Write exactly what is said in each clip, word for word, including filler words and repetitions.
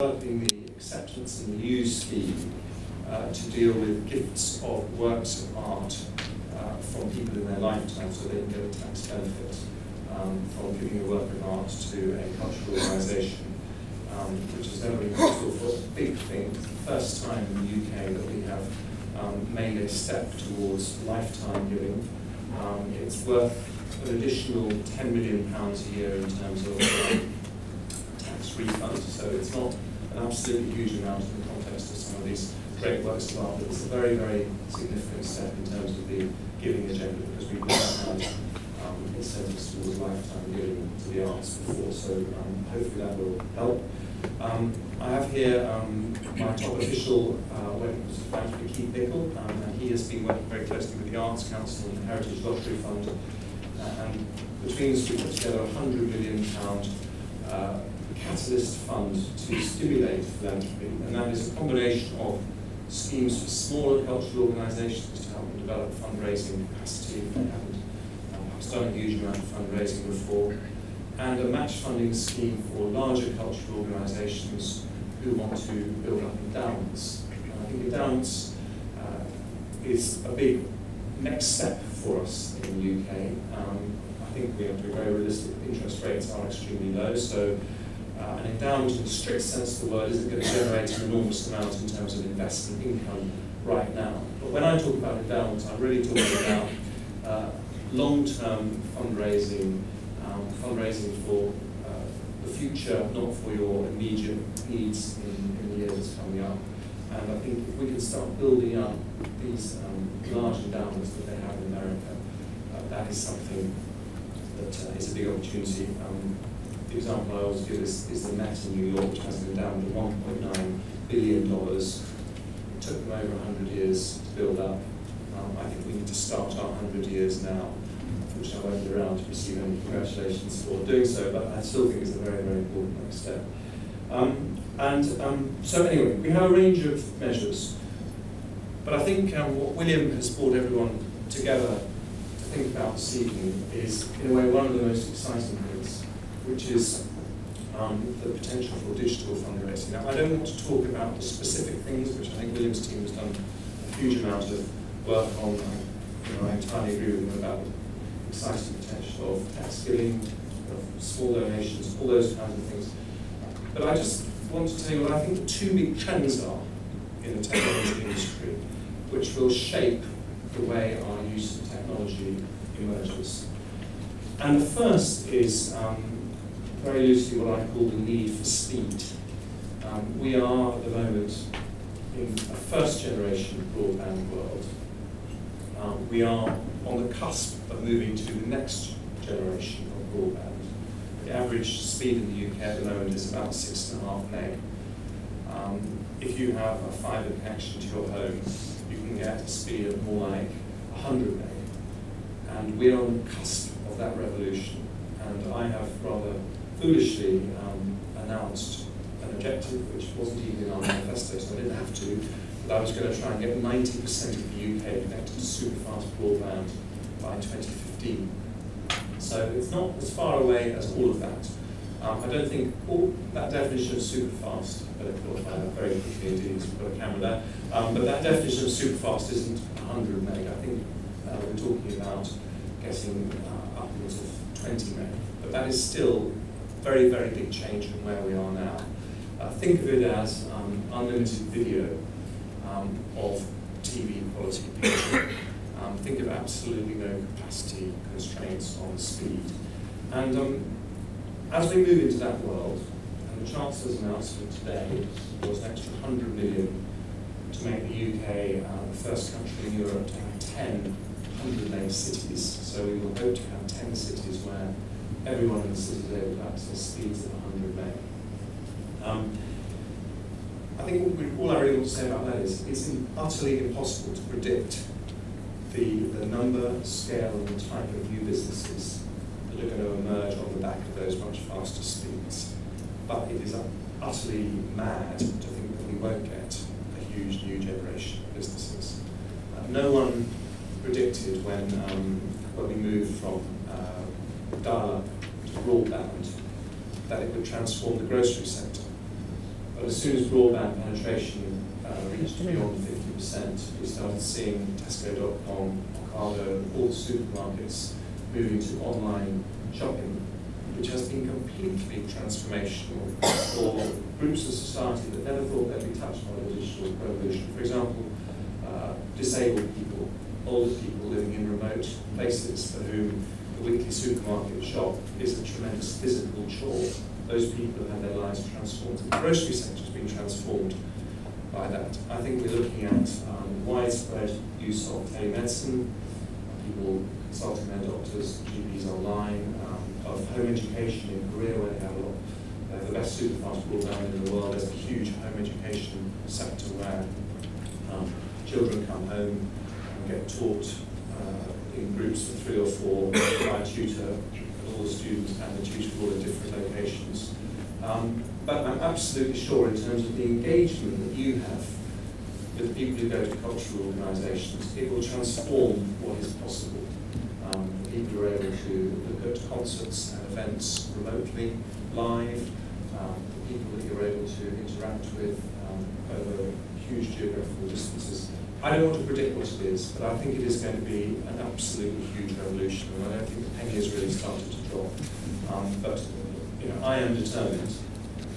Developing the acceptance and use scheme uh, to deal with gifts of works of art uh, from people in their lifetime, so they can get a tax benefit um, from giving a work of art to a cultural organisation, um, which is never been possible for a big thing. It's the first time in the U K that we have um, made a step towards lifetime giving. Um, it's worth an additional ten million pounds a year in terms of refund, so it's not an absolutely huge amount in the context of some of these great works of art, but it's a very, very significant step in terms of the giving agenda, because we've never had um, incentives towards lifetime giving to the arts before, so um, hopefully that will help. Um, I have here um, my top official, uh, thankfully, Keith Bickle, um, and he has been working very closely with the Arts Council and the Heritage Lottery Fund, and between us we put together a one hundred million pounds uh, Catalyst fund to stimulate philanthropy, and that is a combination of schemes for smaller cultural organisations to help them develop fundraising capacity if they haven't um, perhaps done a huge amount of fundraising before, and a match funding scheme for larger cultural organisations who want to build up endowments. And I think endowments uh, is a big next step for us in the U K. Um, I think we have to be very realistic. Interest rates are extremely low, so Uh, an endowment in the strict sense of the word isn't going to generate an enormous amount in terms of investment income right now. But when I talk about endowments, I'm really talking about uh, long-term fundraising, um, fundraising for uh, the future, not for your immediate needs in, in the years coming up. And I think if we can start building up these um, large endowments that they have in America, uh, that is something that uh, is a big opportunity. Um, The example I always give is, is the Met in New York, which has an endowment of one point nine billion dollars. It took them over one hundred years to build up. Um, I think we need to start our one hundred years now, which I won't be around to receive any congratulations for doing so, but I still think it's a very, very important next step. Um, and um, so anyway, we have a range of measures. But I think um, what William has brought everyone together to think about this evening is, in a way, one of the most exciting things, which is um, the potential for digital fundraising. Now, I don't want to talk about the specific things, which I think William's team has done a huge amount of work on. You know, I entirely agree with them about the exciting potential of tax giving, of small donations, all those kinds of things. But I just want to tell you what I think the two big trends are in the technology industry, which will shape the way our use of technology emerges. And the first is um, very loosely what I call the need for speed. Um, we are, at the moment, in a first-generation broadband world. Um, we are on the cusp of moving to the next generation of broadband. The average speed in the U K at the moment is about six and a half meg. Um, if you have a fibre connection to your home, you can get a speed of more like one hundred meg. And we are on the cusp of that revolution. And I have rather foolishly um, announced an objective which wasn't even in our manifesto, so I didn't have to, but I was going to try and get ninety percent of the U K connected to superfast broadband by twenty fifteen. So it's not as far away as all of that. Um, I don't think all that definition of superfast, but it will find out very quickly indeed, so we've got a camera there, um, but that definition of superfast isn't one hundred meg. I think uh, we're talking about getting uh, upwards of twenty meg, but that is still very, very big change from where we are now. Uh, think of it as um, unlimited video um, of T V quality picture. Um, think of absolutely no capacity constraints on speed. And um, as we move into that world, and the Chancellor's announcement today was an extra one hundred million to make the U K uh, the first country in Europe to have ten one hundred meg cities, so we will hope to have ten cities where everyone in the city is able to access speeds of one hundred meg. Um, I think what we, all I really want to say about that is it's utterly impossible to predict the, the number, scale, and type of new businesses that are going to emerge on the back of those much faster speeds. But it is utterly mad to think that we won't get a huge new generation of businesses. Uh, no one predicted when, um, when we moved from uh, dial-up to broadband that it would transform the grocery sector. But as soon as broadband penetration uh, reached beyond fifty percent, we started seeing Tesco dot com, Ocado, all the supermarkets moving to online shopping, which has been completely transformational for groups of society that never thought they'd be touched by the digital revolution. For example, uh, disabled people, older people living in remote places for whom the weekly supermarket shop is a tremendous physical chore. Those people have had their lives transformed. The grocery sector has been transformed by that. I think we're looking at um, widespread use of telemedicine, people consulting their doctors, G Ps online, um, of home education in Korea, where they have a lot, they have the best super fast broadband in the world. There's a huge home education sector where um, children come home and get taught uh, in groups of three or four by a tutor, all the students and the tutor all in different locations. Um, but I'm absolutely sure, in terms of the engagement that you have with people who go to cultural organisations, it will transform what is possible. Um, people are able to look at concerts and events remotely, live. Um, the people that you're able to interact with um, over huge geographical distances. I don't want to predict what it is, but I think it is going to be an absolutely huge revolution, and I don't think the penny has really started to drop. Um, but you know, I am determined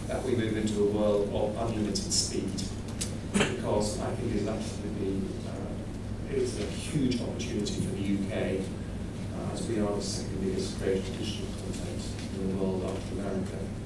that we move into a world of unlimited speed, because I think it's absolutely uh, it's a huge opportunity for the U K, uh, as we are the second biggest creator of digital content in the world after America.